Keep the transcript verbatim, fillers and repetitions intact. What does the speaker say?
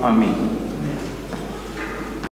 Αμήν.